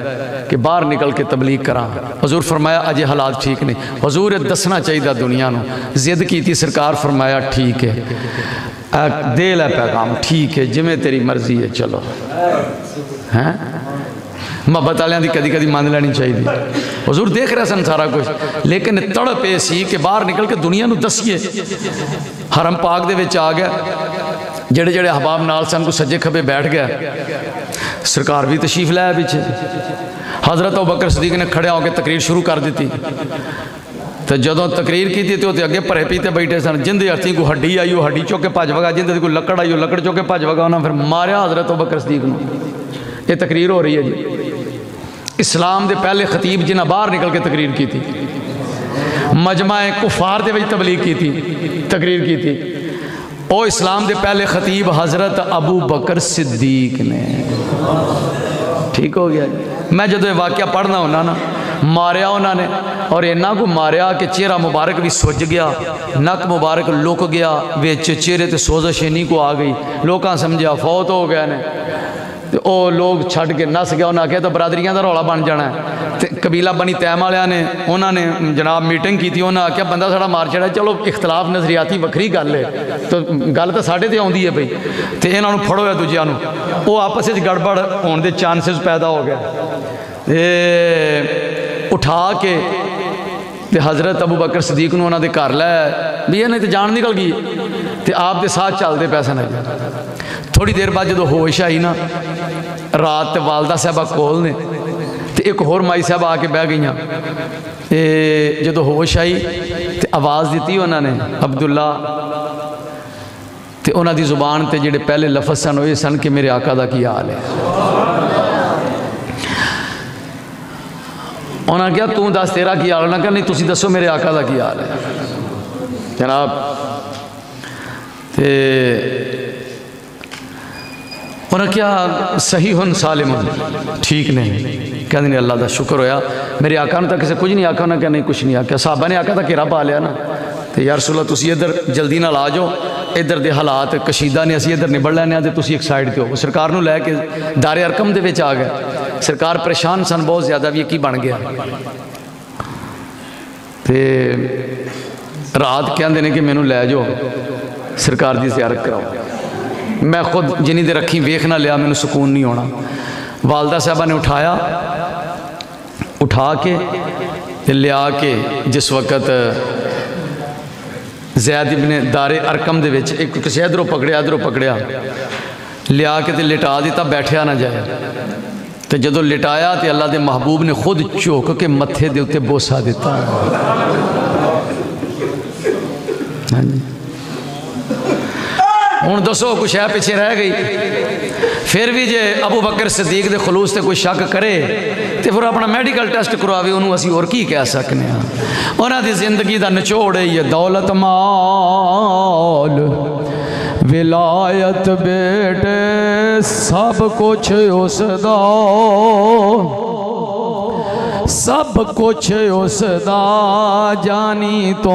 कि बाहर निकल के तबलीग करा। हजूर फरमाया अजे हालात ठीक नहीं, हजूर दसना चाहिए दुनिया को। जिद की सरकार फरमाया ठीक है दे लै पैगाम, ठीक है जिमें तेरी मर्जी है चलो। हैं मुहब्बत वालियां दी कदी कदी मान लैनी चाहिए। हजूर देख रहे सन सारा कुछ लेकिन तड़प यह सी कि बाहर निकल के दुनिया को दसीए। हरम पाक दे विच आ गया, जेड़े जेड़े अहबाब नाल सन को सज्जे खब्बे बैठ गया। सरकार भी तशरीफ लाया पीछे, हजरत अबू बकर सिद्दीक ने खड़े होकर तकरीर शुरू कर दी। तो जदों तकरीर की तो अगे भरे पीते बैठे सन, जिंदे अर्थी को हड्डी आई वो हड्डी चुक के भज वगा, जिंदे कोई लकड़ आई वो लकड़ चुक के भज वगा। उन्हें फिर मारिया हजरत अबू बकर सिद्दीक ने। यह तकरीर हो रही है जी, इस्लाम के पहले खतीब जिन्हें बाहर निकल के तकरीर की थी, मजमाए कुफार के विच तबलीग की थी, तकरीर की थी। और इस्लाम के पहले खतीब हजरत अबू बकर सिद्दीक ने। ठीक हो गया। मैं जो वाकया पढ़ना होना ना मारिया उन्होंने और इन्ना को मारिया कि चेहरा मुबारक भी सुज गया, नक मुबारक लुक गया, वे चेहरे ते सोजश इन्नी को आ गई, लोग समझा फौत हो गए ने, वो लोग छड़ के नस गया। उन्हें आख्या तो बरादरियां का रौला बन जाना है। कबीला बनी तैम वाले ने उन्होंने जनाब मीटिंग की, उन्हें आख्या बंदा साढ़ा मार छड़ा, चलो इख्तलाफ नजरियाती वक्री गल है, तो गल तो साढ़े तो आती है भाई, तो इन्हों फड़ो है दूजिया वो आपस गड़बड़ होने के चांसिस पैदा हो गए। उठा के ते हज़रत अबू बकर सदीक ने उन्होंने घर लाया भी इन्हें तो जान निकल गई तो आप दे साथ चलते पैसे नहीं। थोड़ी देर बाद जो होश आई ना, रात वालदा साहबा कोल ने तो एक होर माई साहब आके बह गई। जो होश आई तो आवाज़ दी उन्होंने अब्दुल्ला, तो उन्होंने जुबान से जोड़े पहले लफज सन वो सन कि मेरे आका का की हाल है। उन्होंने कहा तू दस तेरा की हाल, ना कहा नहीं तुम दसो मेरे आका का की हाल है जनाब। उन्हें क्या सही हुन सालिम ठीक नहीं, कहते नहीं अल्लाह का शुक्र होया मेरे आका ने तो किसी कुछ नहीं आखा, उन्हें क्या नहीं कुछ नहीं आख्या। साहबा ने आखा तो घेरा पा लिया ना, तो यार रसूल अल्लाह तुसी इधर जल्दी नाल आ जाओ, इधर के हालात कशीदा ने, असी इधर निबड़ लैने तो तुसी एक साइड पर हो। सरकार लैके दारे अरकम के आ गए, सरकार परेशान सन बहुत ज़्यादा भी की बन गया। तो रात कहते हैं कि मैनू लै जाओ सरकार की ज़ियारत कराओ, मैं खुद जिनी देर अखी वेख ना लिया मैंने सुकून नहीं होना। वालदा साहबा ने उठाया, उठा के लिया के जिस वक्त जैद इब्ने दारे अरकम दे विच एक किसी इधरों पकड़िया इधरों पकड़िया लिया के लिटा दिता, बैठा ना जाए। तो जदों लिटाया तो अल्लाह के महबूब ने खुद झुक के मत्थे दे उत्ते बोसा दिता। हाँ जी हूँ दसो कुछ है पिछे रह गई। फिर भी जे अबू बकर सदीक के खलूस से कोई शक करे तो फिर अपना मैडिकल टेस्ट करवावे, उन्होंने असी और की कह सकने। उन्होंने जिंदगी का निचोड़ ही है दौलत माल विलायत बेटे सब कुछ उसदा, सब कुछ उसदा जानी तो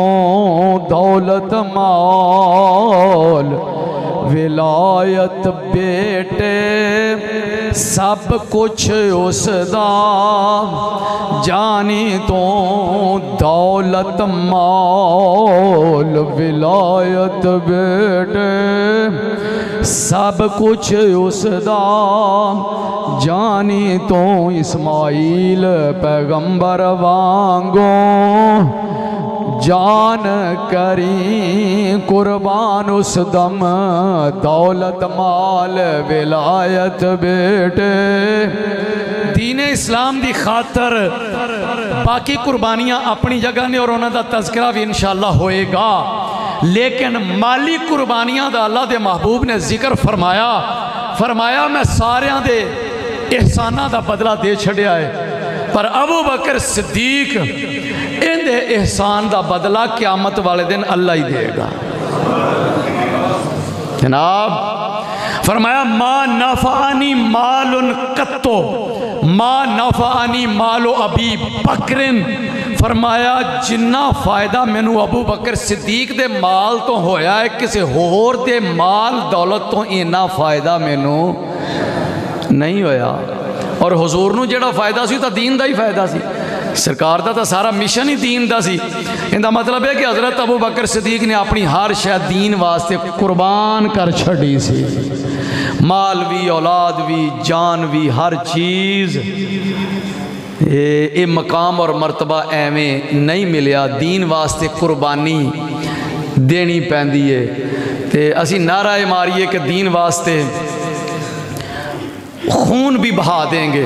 दौलत माल विलायत बेटे सब कुछ उसदा जानी तो दौलत माल विलायत बेटे सब कुछ उसदा जानी तो इस्माइल पैगंबर वांगो जान करी कुर्बान उस दम दौलत माल विलायत बेटे। दीन इस्लाम की खातर बाकी कुर्बानियां अपनी जगह ने और उन्होंने तज़किरा भी इंशाअल्लाह होएगा, लेकिन माली कुर्बानियां का अल्लाह के महबूब ने जिक्र फरमाया, फरमाया मैं सारियां दे एहसाना का बदला दे छड़िया है, पर अबू बकर सिद्दीक इनके एहसान का बदला क्यामत वाले दिन अल्लाह ही देगा। जनाब फरमाया माँ नफानी माल उन कत्तो माँ नफानी मालो अभी बकरिन, फरमाया जिन्ना फायदा मैनू अबू बकर सिद्दीक दे माल तो होया है किसी होर दे माल दौलत तो इन्ना फायदा मैनू नहीं होया। और हुजूर नू जिहड़ा फायदा सी तो दीन का ही फायदा सी, सरकार का तो सारा मिशन ही दीन का सी। इनका मतलब है कि हज़रत अबू बकर सिद्दीक ने अपनी हर शायद दीन वास्ते कुर्बान कर छड़ी सी, माल भी औलाद भी जान भी हर चीज़। ये मकाम और मरतबा एवें नहीं मिलया, दीन वास्ते कुर्बानी देनी पैंदी है। तो असी नारा मारीए कि दीन वास्ते खून भी बहा देंगे,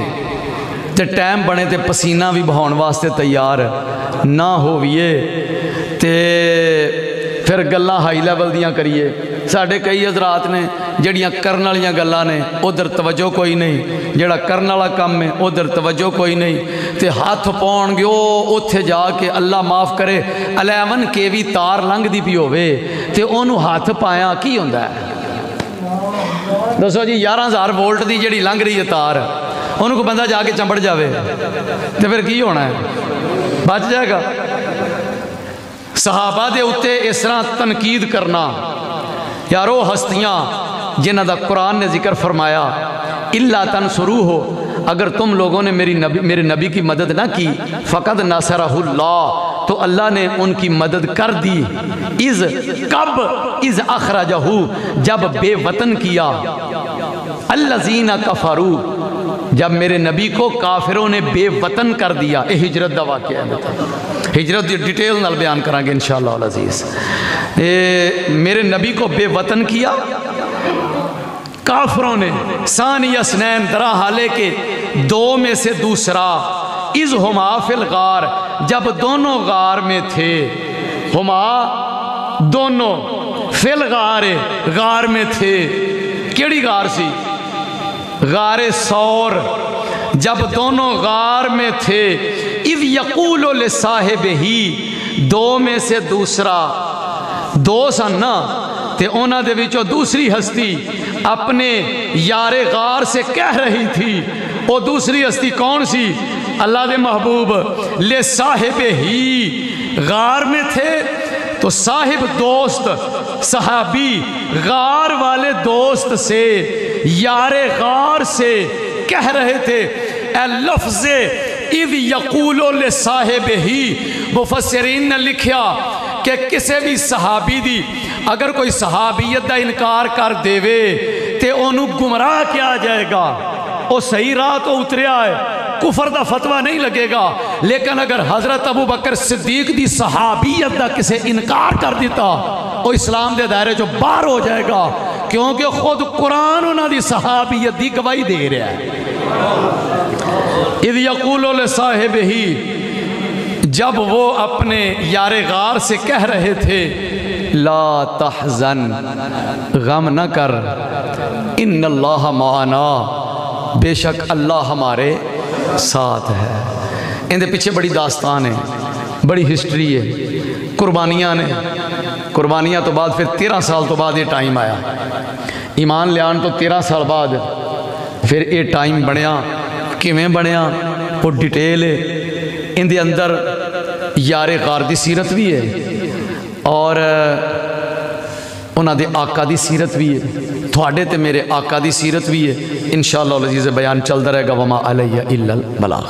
तो टाइम बने तो पसीना भी बहाने वास्ते तैयार ना होइए। तो फिर गल्लां हाई लैवल दियाँ करिए, साढ़े कई हज़रात ने जड़ियाँ करन वालियाँ गल्लां ने उधर तवज्जो कोई नहीं, जड़ा करन वाला काम है उधर तवज्जो कोई नहीं। तो हथ पाउणगे ओ उत्थे जाके अल्लाह माफ़ करे 11 kV तार लंघदी पई होवे ते ओनू हथ पाया की हुंदा है? दसो जी 11,000 वोल्ट की जी लंघ रही है तार, उनको बंदा जाके चंबड़ जाए तो फिर की होना है, बच जाएगा। सहाबा दे उत्ते इस तरह तनकीद करना, यारो हस्तियाँ जिन्हों का कुरान ने जिक्र फरमाया, इल्ला तन शुरू हो, अगर तुम लोगों ने मेरे नबी की मदद ना की, फ़कद नासरहुल्लाह, तो अल्लाह ने उनकी मदद कर दी। इज़ कब? इज़ अखरजहू, जब बेवतन किया। अल्लज़ीना कफरू, जब मेरे नबी को काफिरों ने बेवतन कर दिया। ये हिजरत का वाक़िया है, हिजरत की डिटेल नाल बयान करांगे इंशाअल्लाह अज़ीज़। मेरे नबी को बेवतन किया काफिरों ने। सानिया सनैन, दरा हाले के दो में से दूसरा, इज़ हुमा फिल गार, जब दोनों गार में थे। हुमा दोनों, फिल गार, गार में थे। केड़ी गार सी? गारे सौर। जब दोनों गार में थे, इज़ यकूलु लिसाहिबिही, दो में से दूसरा, दो सन ना, ते उन्हां दे विचों दूसरी हस्ती अपने यारे गार से कह रही थी। वो दूसरी हस्ती कौन सी? अल्लाह दे महबूब। ले साहिब ही, गार में थे तो साहिब दोस्त, सहाबी गार वाले दोस्त से, यारे गार से कह रहे थे। लफ्ज़े इज़ यक़ूलु ले साहिब ही, मुफस्सिरीन ने लिखा कि किसी भी सहाबी दी अगर कोई सहाबियत का इनकार कर देवे ते ओनू गुमराह किया जाएगा। वो सही राह तो उतरिया है, कुफर का फतवा नहीं लगेगा। लेकिन अगर हजरत अबू बकर सिद्दीक की सहाबियत का किसी इनकार कर दिता, वो इस्लाम के दायरे चो बाहर हो जाएगा, क्योंकि खुद कुरान उन्होंने सहाबियत की गवाही दे रहा है। इज़ यक़ूलु लिसाहिबिही, जब वो अपने यारे गार से कह रहे थे, ला तहज़न, गम न कर, इन्नल्लाह माना, बेशक अल्लाह हमारे साथ है। इनके पीछे बड़ी दास्तान है, बड़ी हिस्ट्री है, कुर्बानियाँ ने। कुर्बानियाँ तो बाद फिर 13 साल तो बाद ये टाइम आया, ईमान लियान तो 13 साल बाद फिर ये टाइम बनया। किवें बनया वो डिटेल है, इनके अंदर यारे गार की सीरत भी है और उन्होंने आका की सीरत भी है, थोड़े तो मेरे आका की सीरत भी है। इंशाअल्लाह अज़ीज़ बयान चलता रहेगा। वमा अलैया इल्लल बलाग।